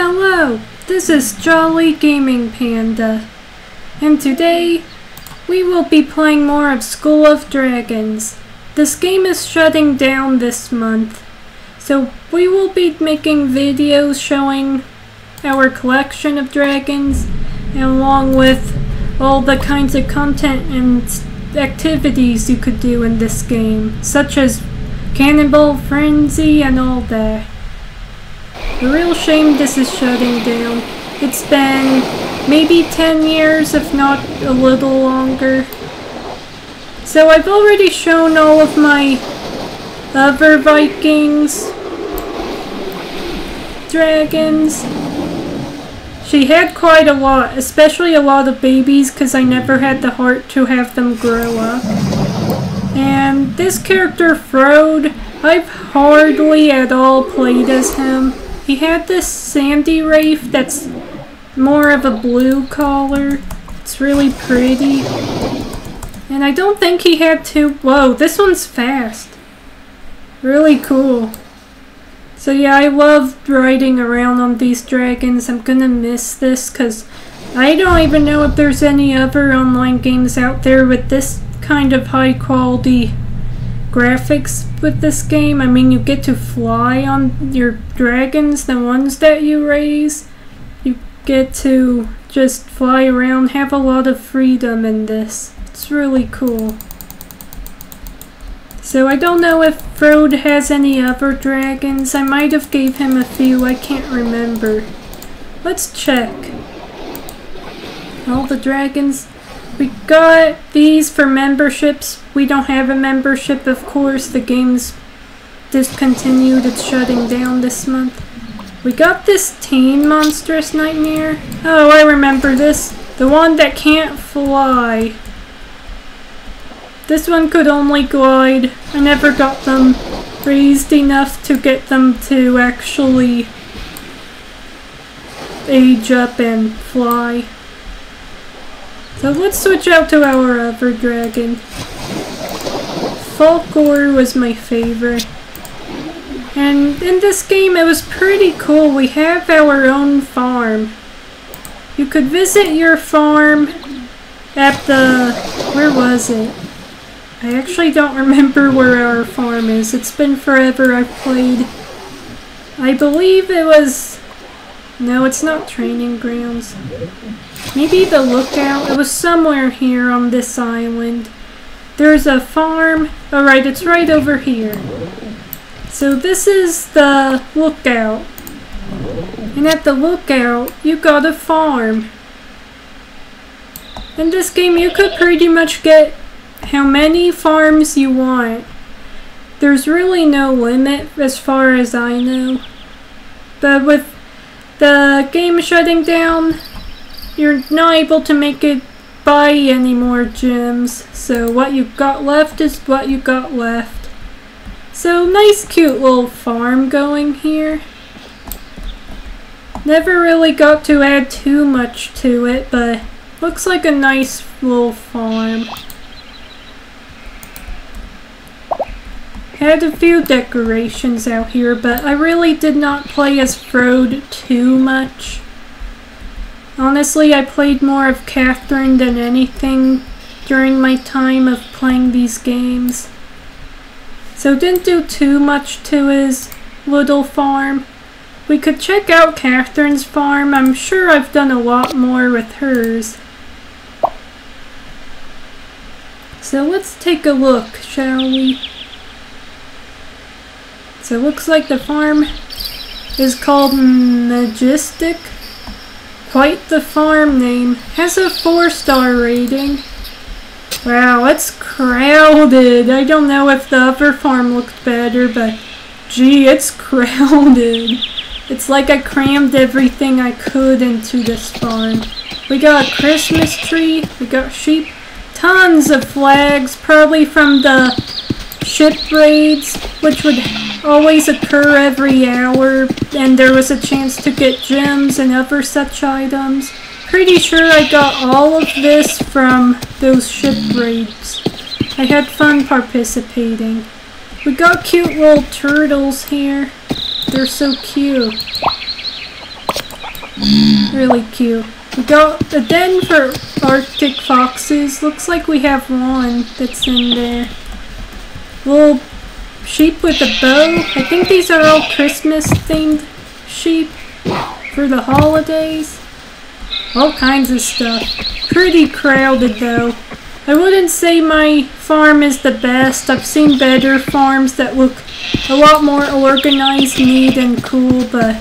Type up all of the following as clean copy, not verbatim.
Hello, this is Jolly Gaming Panda, and today we will be playing more of School of Dragons. This game is shutting down this month, so we will be making videos showing our collection of dragons, and along with all the kinds of content and activities you could do in this game, such as Cannonball Frenzy and all that. A real shame this is shutting down. It's been maybe 10 years, if not a little longer. So I've already shown all of my other Vikings, dragons. She had quite a lot, especially a lot of babies, because I never had the heart to have them grow up. And this character, Frode, I've hardly at all played as him. He had this Sandy Wraith that's more of a blue color. It's really pretty. And I don't think he had two. Whoa, this one's fast. Really cool. So yeah, I love riding around on these dragons. I'm gonna miss this because I don't even know if there's any other online games out there with this kind of high quality graphics with this game. I mean, you get to fly on your dragons, the ones that you raise. You get to just fly around, have a lot of freedom in this. It's really cool. So I don't know if Frode has any other dragons. I might have gave him a few, I can't remember. Let's check. All the dragons. We got these for memberships. We don't have a membership, of course. The game's discontinued. It's shutting down this month. We got this teen Monstrous Nightmare. Oh, I remember this. The one that can't fly. This one could only glide. I never got them raised enough to get them to actually age up and fly. So let's switch out to our other dragon. Falkor was my favorite. And in this game it was pretty cool. We have our own farm. You could visit your farm at the... where was it? I actually don't remember where our farm is. It's been forever I've played. I believe it was... no, it's not Training Grounds. Maybe the Lookout. It was somewhere here on this island. There's a farm. Alright, it's right over here. So this is the Lookout. And at the Lookout, you got a farm. In this game, you could pretty much get how many farms you want. There's really no limit as far as I know. But with the game shutting down, you're not able to make it buy any more gems, so what you've got left is what you got left. So nice cute little farm going here. Never really got to add too much to it, but looks like a nice little farm. Had a few decorations out here, but I really did not play as Frode too much. Honestly, I played more of Catherine than anything during my time of playing these games. So didn't do too much to his little farm. We could check out Catherine's farm. I'm sure I've done a lot more with hers. So let's take a look, shall we? So it looks like the farm is called Majestic. Quite the farm name. Has a 4-star rating. Wow, it's crowded. I don't know if the upper farm looked better, but gee, it's crowded. It's like I crammed everything I could into this farm. We got a Christmas tree. We got sheep. Tons of flags, probably from the ship raids, which would always occur every hour, and there was a chance to get gems and other such items. Pretty sure I got all of this from those ship raids. I had fun participating. We got cute little turtles here. They're so cute. Really cute. We got the den for Arctic foxes. Looks like we have one that's in there. Little sheep with a bow. I think these are all Christmas themed sheep for the holidays. All kinds of stuff. Pretty crowded though. I wouldn't say my farm is the best. I've seen better farms that look a lot more organized, neat, and cool, but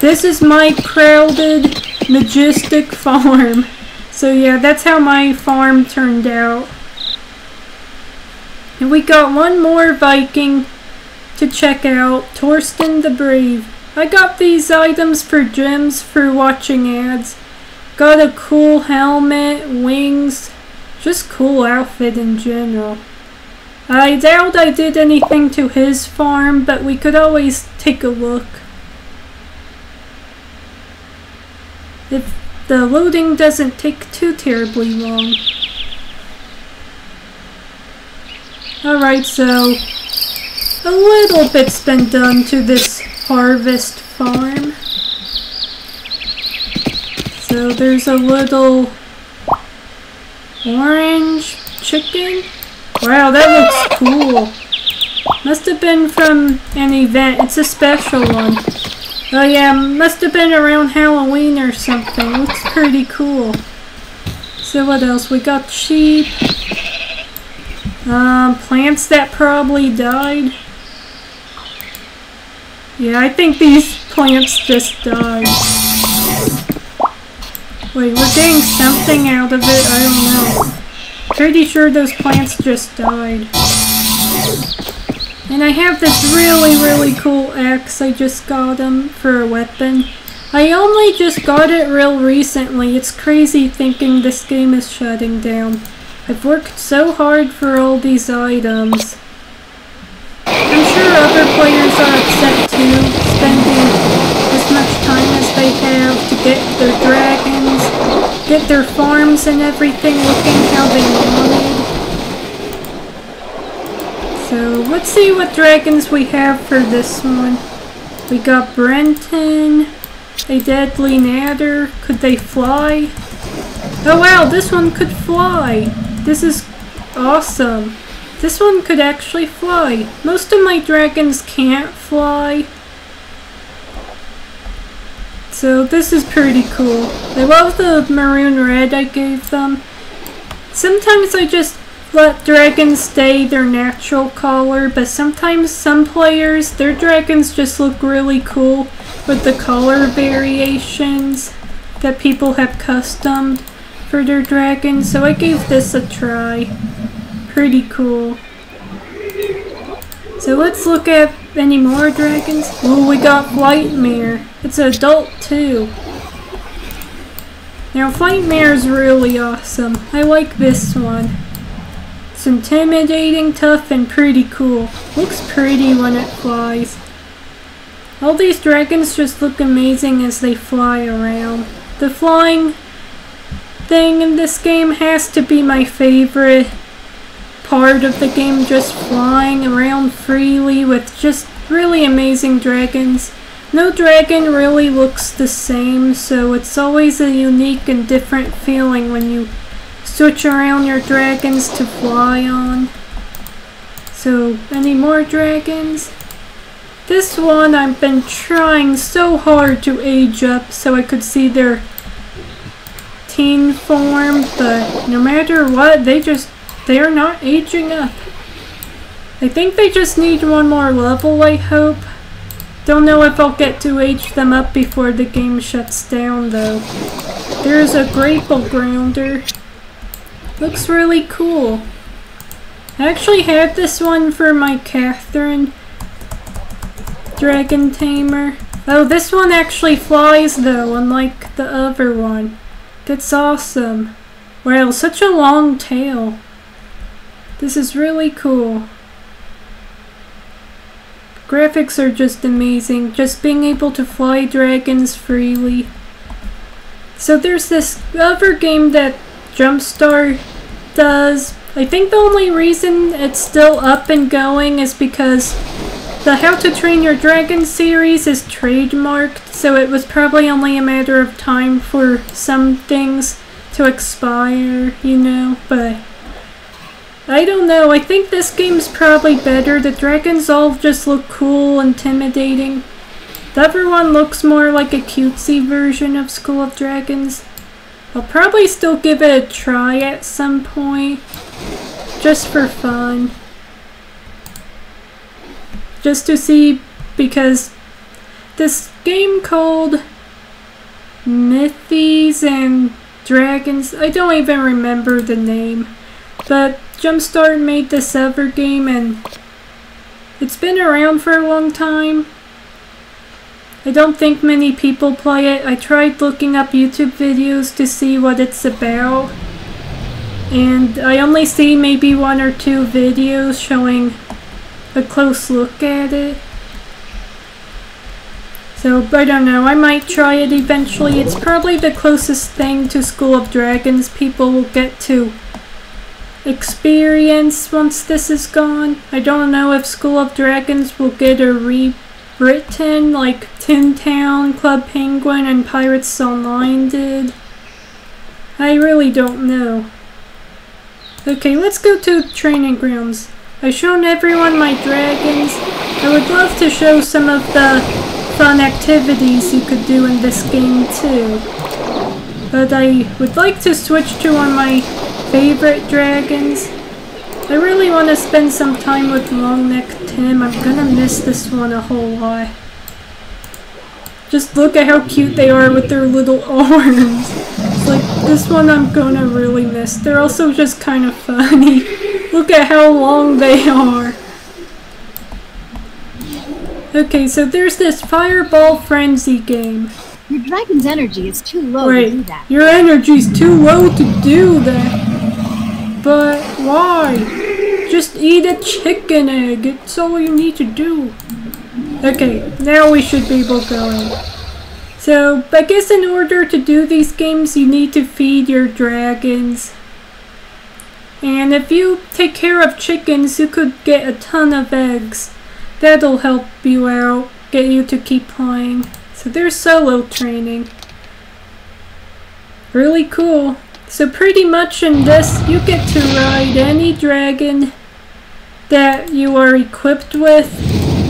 this is my crowded, majestic farm. So yeah, that's how my farm turned out. And we got one more Viking to check out, Thorsten the Brave. I got these items for gems for watching ads. Got a cool helmet, wings, just cool outfit in general. I doubt I did anything to his farm, but we could always take a look. If the loading doesn't take too terribly long. Alright, so a little bit's been done to this harvest farm. So there's a little orange chicken. Wow, that looks cool. Must have been from an event. It's a special one. Oh yeah, must have been around Halloween or something. Looks pretty cool. So what else? We got sheep. Plants that probably died. Yeah, I think these plants just died. Wait, we're getting something out of it? I don't know. Pretty sure those plants just died. And I have this really cool axe. I just got them for a weapon. I only just got it real recently. It's crazy thinking this game is shutting down. I've worked so hard for all these items. I'm sure other players are upset too, spending as much time as they have to get their dragons, get their farms and everything looking how they wanted. So let's see what dragons we have for this one. We got Brenton, a Deadly Nadder. Could they fly? Oh wow, this one could fly! This is awesome. This one could actually fly. Most of my dragons can't fly. So this is pretty cool. I love the maroon red I gave them. Sometimes I just let dragons stay their natural color, but sometimes some players, their dragons just look really cool with the color variations that people have customed for their dragons. So I gave this a try. Pretty cool. So let's look at any more dragons. Oh, we got Flightmare. It's an adult too. Now Flightmare is really awesome. I like this one. It's intimidating, tough, and pretty cool. Looks pretty when it flies. All these dragons just look amazing as they fly around. The flying thing in this game has to be my favorite part of the game, just flying around freely with just really amazing dragons. No dragon really looks the same, so it's always a unique and different feeling when you switch around your dragons to fly on. So, any more dragons? This one I've been trying so hard to age up so I could see their teen form, but no matter what, they're not aging up. I think they just need one more level, I hope. Don't know if I'll get to age them up before the game shuts down, though. There's a Grapple Grounder. Looks really cool. I actually had this one for my Catherine dragon tamer. Oh, this one actually flies, though, unlike the other one. That's awesome. Wow, such a long tail. This is really cool. Graphics are just amazing. Just being able to fly dragons freely. So there's this other game that Jumpstart does. I think the only reason it's still up and going is because The How to Train Your Dragon series is trademarked, so it was probably only a matter of time for some things to expire, you know, but I don't know. I think this game's probably better. The dragons all just look cool, intimidating. The other one looks more like a cutesy version of School of Dragons. I'll probably still give it a try at some point, just for fun. Just to see, because this game called Mythies and Dragons, I don't even remember the name, but Jumpstart made this other game and it's been around for a long time. I don't think many people play it. I tried looking up YouTube videos to see what it's about, and I only see maybe one or two videos showing a close look at it. So, I don't know, I might try it eventually. It's probably the closest thing to School of Dragons people will get to experience once this is gone. I don't know if School of Dragons will get a rewritten like Toontown, Club Penguin, and Pirates Online did. I really don't know. Okay, let's go to Training Grounds. I've shown everyone my dragons. I would love to show some of the fun activities you could do in this game too, but I would like to switch to one of my favorite dragons. I really want to spend some time with Long Neck Tim. I'm gonna miss this one a whole lot. Just look at how cute they are with their little arms. It's like, this one I'm gonna really miss. They're also just kind of funny. Look at how long they are. Okay, so there's this Fireball Frenzy game. Your dragon's energy is too low to do that. Your energy's too low to do that. But why? Just eat a chicken egg. It's all you need to do. Okay, now we should be both going. So, I guess in order to do these games, you need to feed your dragons. And if you take care of chickens, you could get a ton of eggs. That'll help you out, get you to keep playing. So there's solo training. Really cool. So pretty much in this, you get to ride any dragon that you are equipped with.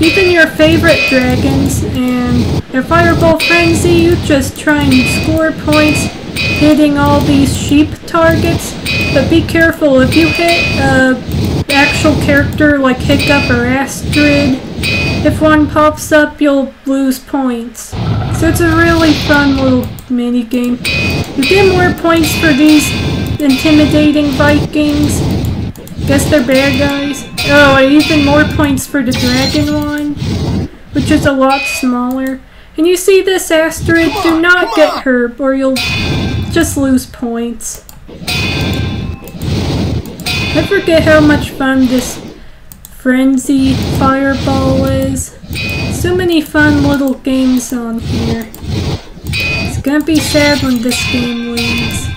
Even your favorite dragons. And your Fireball Frenzy, you just try and score points hitting all these sheep targets. But be careful, if you hit an actual character like Hiccup or Astrid, if one pops up, you'll lose points. So it's a really fun little mini game. You get more points for these intimidating Vikings. Guess they're bad guys. Oh, and even more points for the dragon one, which is a lot smaller. And you see this Astrid, do not get hurt or you'll just lose points. I forget how much fun this Frenzy Fireball is. So many fun little games on here. It's gonna be sad when this game leaves,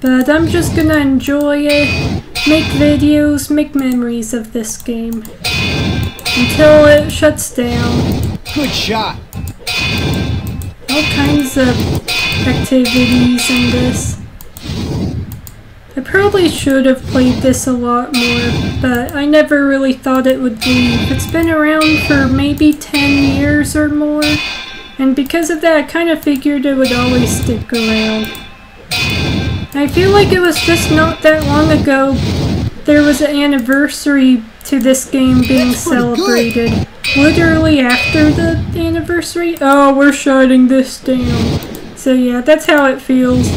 but I'm just gonna enjoy it, make videos, make memories of this game until it shuts down. Good shot. All kinds of activities in this. I probably should have played this a lot more, but I never really thought it would leave. It's been around for maybe 10 years or more, and because of that I kind of figured it would always stick around. I feel like it was just not that long ago there was an anniversary to this game being celebrated. Good. Literally after the anniversary. Oh, we're shutting this down. So yeah, that's how it feels.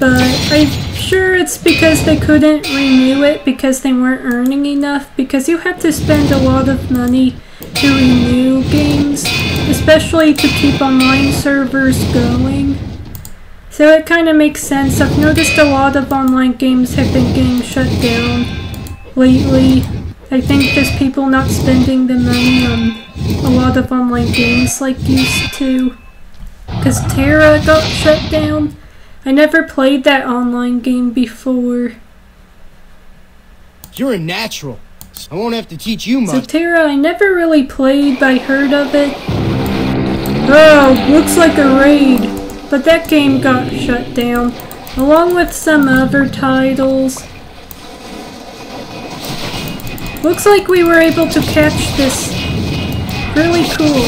But I'm sure it's because they couldn't renew it because they weren't earning enough, because you have to spend a lot of money to renew games, especially to keep online servers going. So it kind of makes sense. I've noticed a lot of online games have been getting shut down lately. I think just people not spending the money on a lot of online games like used to. Because Tera got shut down. I never played that online game before. You're a natural. I won't have to teach you much. So Tera, I never really played, but I heard of it. Oh, looks like a raid. But that game got shut down, along with some other titles. Looks like we were able to catch this. Really cool.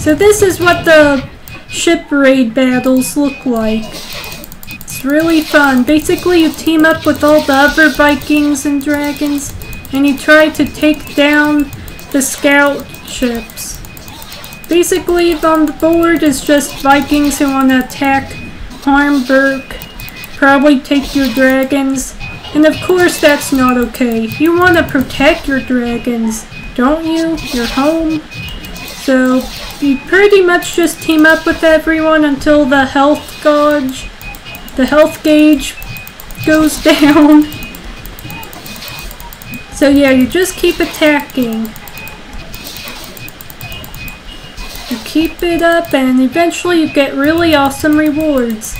So this is what the ship raid battles look like. It's really fun. Basically you team up with all the other Vikings and dragons and you try to take down the scout ships. Basically on the board is just Vikings who want to attack Harmburg, probably take your dragons, and of course that's not okay. You want to protect your dragons, don't you? Your home. So you pretty much just team up with everyone until the health gauge goes down. So yeah, you just keep attacking. You keep it up and eventually you get really awesome rewards.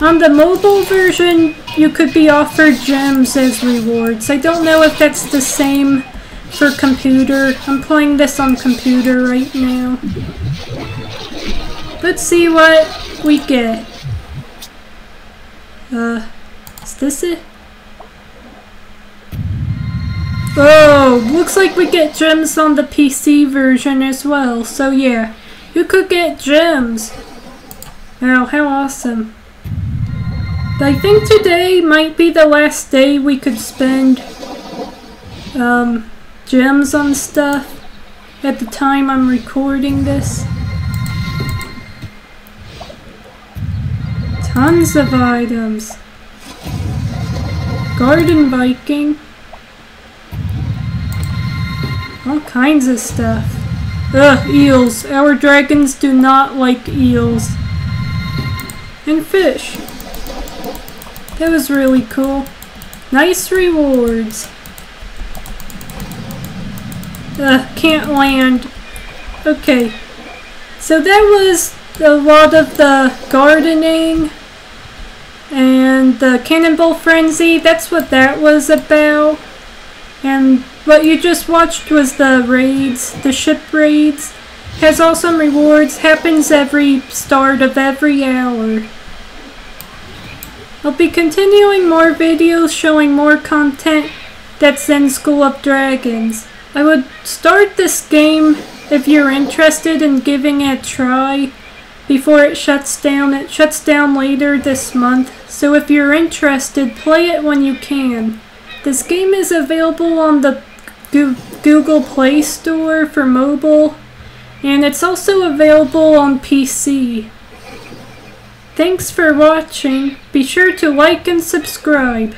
On the mobile version, you could be offered gems as rewards. I don't know if that's the same for computer. I'm playing this on computer right now. Let's see what we get. Is this it? Oh, looks like we get gems on the PC version as well. So yeah, you could get gems. Wow, how awesome. But I think today might be the last day we could spend gems on stuff at the time I'm recording this. Tons of items. Garden Viking. All kinds of stuff. Ugh, eels. Our dragons do not like eels. And fish. That was really cool. Nice rewards. Can't land. Okay. So that was a lot of the gardening and the Cannonball Frenzy. That's what that was about. And what you just watched was the raids, the ship raids. Has awesome rewards. Happens every start of every hour. I'll be continuing more videos showing more content that's in School of Dragons. I would start this game if you're interested in giving it a try before it shuts down. It shuts down later this month, so if you're interested, play it when you can. This game is available on the Google Play Store for mobile, and it's also available on PC. Thanks for watching. Be sure to like and subscribe.